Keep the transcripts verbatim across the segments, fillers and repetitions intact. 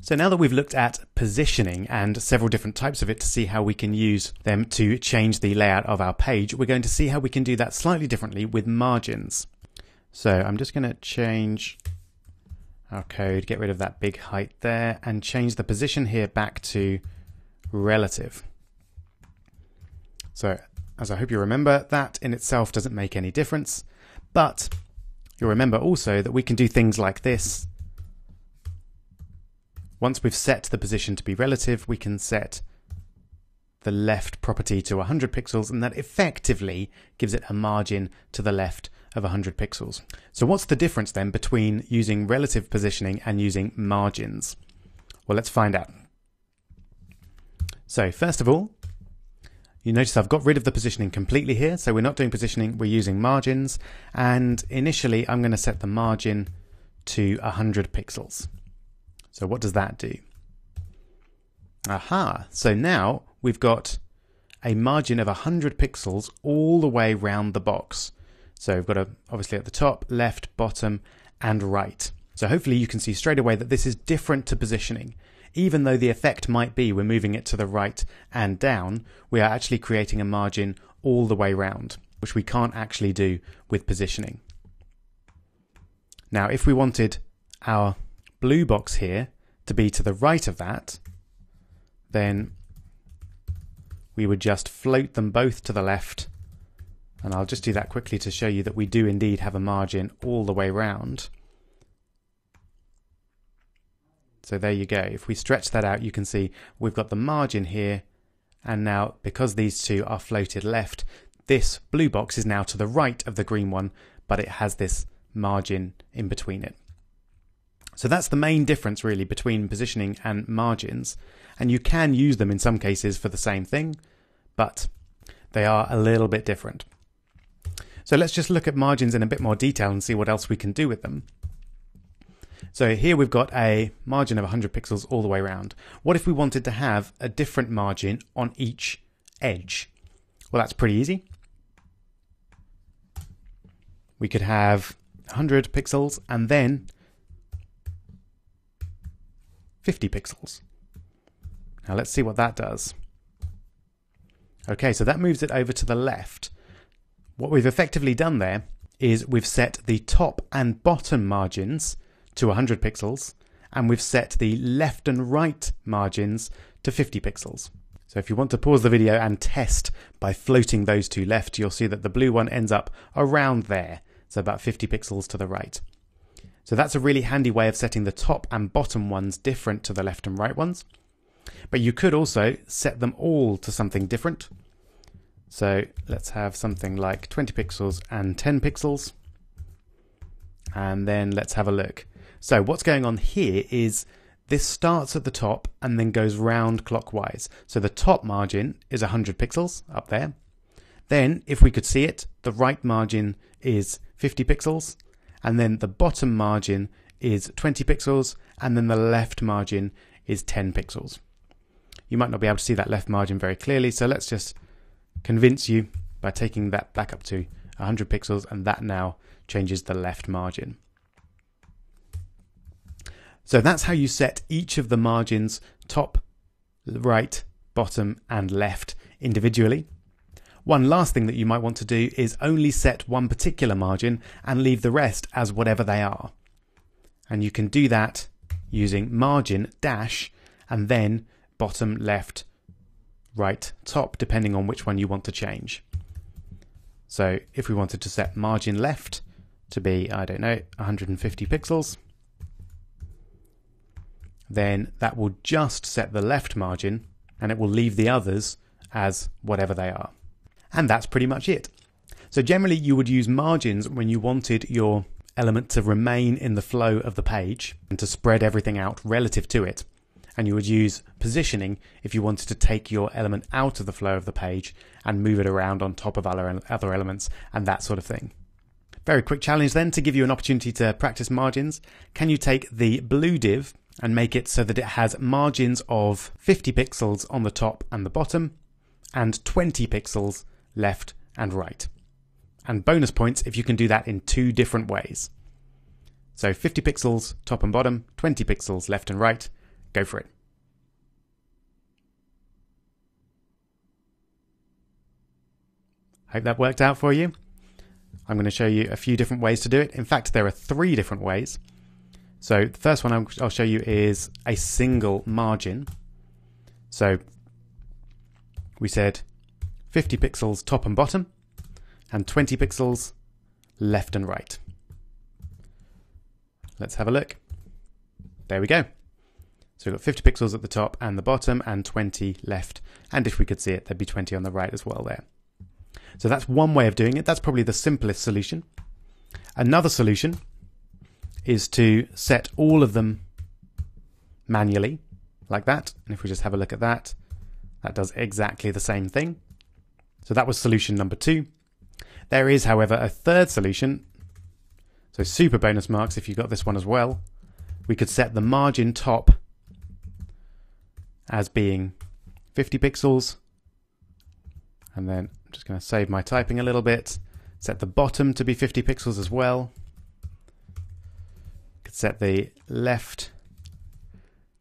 So now that we've looked at positioning and several different types of it to see how we can use them to change the layout of our page, we're going to see how we can do that slightly differently with margins. So I'm just going to change our code, get rid of that big height there, and change the position here back to relative. So as I hope you remember, that in itself doesn't make any difference, but you'll remember also that we can do things like this. Once we've set the position to be relative, we can set the left property to one hundred pixels, and that effectively gives it a margin to the left of one hundred pixels. So what's the difference then between using relative positioning and using margins? Well, let's find out. So first of all, you notice I've got rid of the positioning completely here. So we're not doing positioning, we're using margins. And initially I'm going to set the margin to one hundred pixels. So what does that do? Aha, so now we've got a margin of one hundred pixels all the way round the box. So we've got a, obviously at the top, left, bottom, and right. So hopefully you can see straight away that this is different to positioning. Even though the effect might be we're moving it to the right and down, we are actually creating a margin all the way round, which we can't actually do with positioning. Now, if we wanted our blue box here to be to the right of that, then we would just float them both to the left, and I'll just do that quickly to show you that we do indeed have a margin all the way round. So there you go. If we stretch that out, you can see we've got the margin here, and now because these two are floated left, this blue box is now to the right of the green one, but it has this margin in between it. So that's the main difference really between positioning and margins, and you can use them in some cases for the same thing, but they are a little bit different. So let's just look at margins in a bit more detail and see what else we can do with them. So here we've got a margin of one hundred pixels all the way around. What if we wanted to have a different margin on each edge? Well, that's pretty easy. We could have one hundred pixels and then fifty pixels. Now let's see what that does. Okay, so that moves it over to the left. What we've effectively done there is we've set the top and bottom margins to one hundred pixels, and we've set the left and right margins to fifty pixels. So if you want to pause the video and test by floating those two left, you'll see that the blue one ends up around there, so about fifty pixels to the right. So that's a really handy way of setting the top and bottom ones different to the left and right ones. But you could also set them all to something different. So let's have something like twenty pixels and ten pixels. And then let's have a look. So what's going on here is this starts at the top and then goes round clockwise. So the top margin is one hundred pixels up there. Then if we could see it, the right margin is fifty pixels. And then the bottom margin is twenty pixels, and then the left margin is ten pixels. You might not be able to see that left margin very clearly, so let's just convince you by taking that back up to one hundred pixels, and that now changes the left margin. So that's how you set each of the margins, top, right, bottom, and left individually. One last thing that you might want to do is only set one particular margin and leave the rest as whatever they are. And you can do that using margin dash and then bottom, left, right, top, depending on which one you want to change. So if we wanted to set margin left to be, I don't know, one hundred fifty pixels, then that will just set the left margin and it will leave the others as whatever they are. And that's pretty much it. So generally you would use margins when you wanted your element to remain in the flow of the page and to spread everything out relative to it. And you would use positioning if you wanted to take your element out of the flow of the page and move it around on top of other, other elements and that sort of thing. Very quick challenge then to give you an opportunity to practice margins. Can you take the blue div and make it so that it has margins of fifty pixels on the top and the bottom and twenty pixels left and right, and bonus points if you can do that in two different ways. So fifty pixels top and bottom, twenty pixels left and right, Go for it. Hope that worked out for you. I'm going to show you a few different ways to do it. In fact, there are three different ways. So the first one I'll show you is a single margin. So we said fifty pixels top and bottom and twenty pixels left and right. Let's have a look. There we go. So we've got fifty pixels at the top and the bottom and twenty left. And if we could see it, there'd be twenty on the right as well there. So that's one way of doing it. That's probably the simplest solution. Another solution is to set all of them manually like that. And if we just have a look at that, that does exactly the same thing. So that was solution number two. There is, however, a third solution. So super bonus marks if you got this one as well. We could set the margin top as being fifty pixels. And then I'm just going to save my typing a little bit. Set the bottom to be fifty pixels as well. Could set the left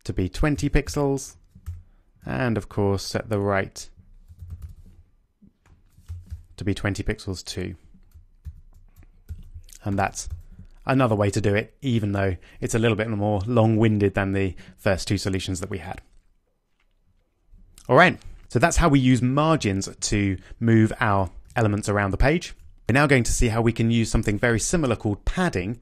to be twenty pixels. And of course, set the right to be twenty pixels too. And that's another way to do it, even though it's a little bit more long-winded than the first two solutions that we had. All right, so that's how we use margins to move our elements around the page. We're now going to see how we can use something very similar called padding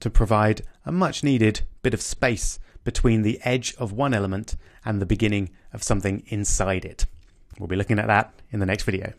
to provide a much-needed bit of space between the edge of one element and the beginning of something inside it. We'll be looking at that in the next video.